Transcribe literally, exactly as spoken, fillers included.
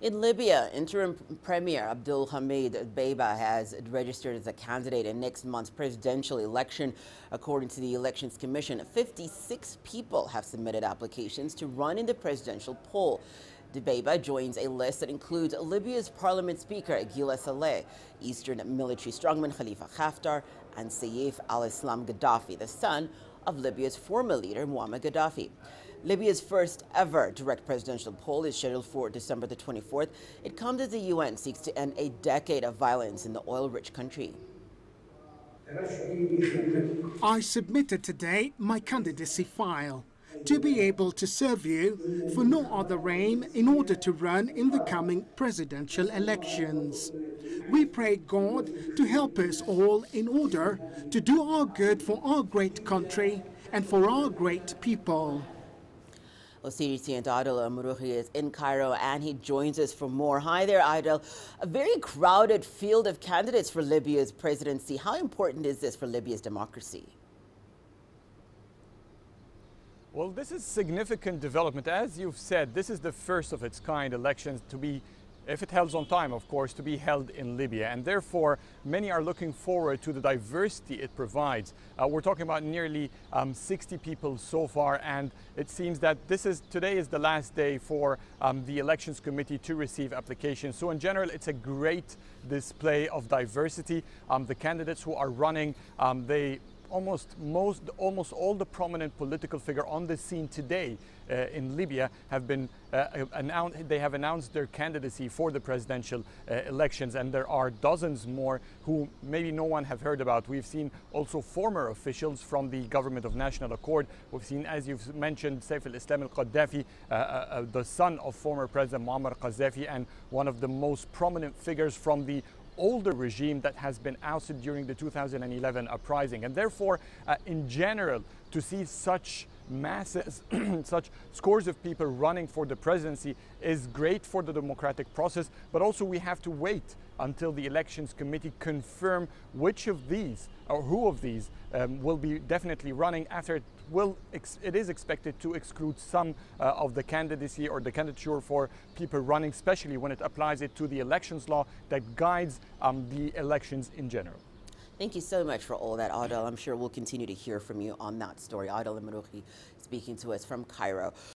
In Libya, interim Premier Abdul Hamid Dbeibah has registered as a candidate in next month's presidential election. According to the Elections Commission, fifty-six people have submitted applications to run in the presidential poll. Dbeibah joins a list that includes Libya's parliament speaker Aguila Saleh, Eastern military strongman Khalifa Haftar, and Saif al-Islam Gaddafi, the son of Libya's former leader Muammar Gaddafi. Libya's first ever direct presidential poll is scheduled for December the twenty-fourth. It comes as the U N seeks to end a decade of violence in the oil-rich country. I submitted today my candidacy file to be able to serve you for no other aim in order to run in the coming presidential elections. We pray God to help us all in order to do our good for our great country and for our great people. Well, C D C and Adel El Mahrouky is in Cairo and he joins us for more. Hi there, Adel. A very crowded field of candidates for Libya's presidency. How important is this for Libya's democracy? Well, this is significant development. As you've said, this is the first of its kind elections to be, if it holds on time, of course, to be held in Libya. And therefore, many are looking forward to the diversity it provides. Uh, we're talking about nearly um, sixty people so far. And it seems that this is today is the last day for um, the Elections Committee to receive applications. So in general, it's a great display of diversity. Um, the candidates who are running, um, they Almost, most, almost all the prominent political figure on the scene today uh, in Libya have been uh, announced. They have announced their candidacy for the presidential uh, elections, and there are dozens more who maybe no one have heard about. We've seen also former officials from the government of national accord. We've seen, as you've mentioned, Saif al-Islam Gaddafi, uh, uh, the son of former President Muammar Gaddafi, and one of the most prominent figures from the older regime that has been ousted during the two thousand eleven uprising. And therefore, uh, in general, to see such masses, such scores of people running for the presidency is great for the democratic process, but also we have to wait until the Elections Committee confirm which of these or who of these um, will be definitely running. After it will, ex it is expected to exclude some uh, of the candidacy or the candidature for people running, especially when it applies it to the elections law that guides um, the elections in general. Thank you so much for all that, Adel. I'm sure we'll continue to hear from you on that story. Adel El Mahrouky speaking to us from Cairo.